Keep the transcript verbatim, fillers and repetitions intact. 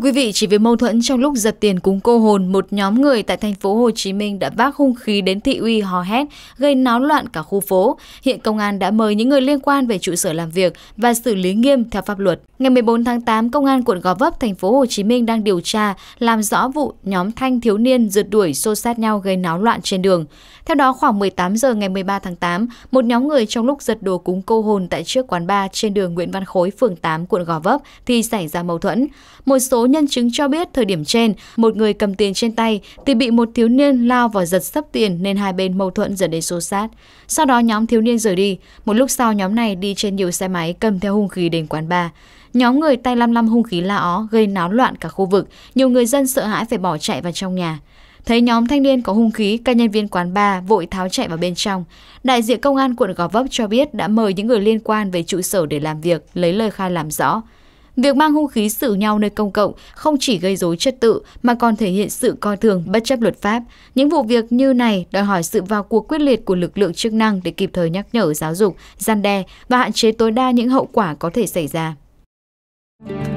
Thưa quý vị, chỉ vì mâu thuẫn trong lúc giật tiền cúng cô hồn, một nhóm người tại thành phố Hồ Chí Minh đã vác hung khí đến thị uy hò hét, gây náo loạn cả khu phố. Hiện công an đã mời những người liên quan về trụ sở làm việc và xử lý nghiêm theo pháp luật. Ngày mười bốn tháng tám, công an quận Gò Vấp, thành phố Hồ Chí Minh đang điều tra làm rõ vụ nhóm thanh thiếu niên rượt đuổi xô xát nhau gây náo loạn trên đường. Theo đó, khoảng mười tám giờ ngày mười ba tháng tám, một nhóm người trong lúc giật đồ cúng cô hồn tại trước quán bar trên đường Nguyễn Văn Khối, phường tám, quận Gò Vấp thì xảy ra mâu thuẫn. Một số nhân chứng cho biết thời điểm trên, một người cầm tiền trên tay thì bị một thiếu niên lao vào giật sấp tiền nên hai bên mâu thuẫn dẫn đến xô xát. Sau đó nhóm thiếu niên rời đi. Một lúc sau nhóm này đi trên nhiều xe máy cầm theo hung khí đến quán bar. Nhóm người tay lăm lăm hung khí la ó gây náo loạn cả khu vực, nhiều người dân sợ hãi phải bỏ chạy vào trong nhà. Thấy nhóm thanh niên có hung khí, các nhân viên quán bar vội tháo chạy vào bên trong. Đại diện công an quận Gò Vấp cho biết đã mời những người liên quan về trụ sở để làm việc, lấy lời khai làm rõ. Việc mang hung khí xử nhau nơi công cộng không chỉ gây rối trật tự mà còn thể hiện sự coi thường bất chấp luật pháp. Những vụ việc như này đòi hỏi sự vào cuộc quyết liệt của lực lượng chức năng để kịp thời nhắc nhở, giáo dục, răn đe và hạn chế tối đa những hậu quả có thể xảy ra.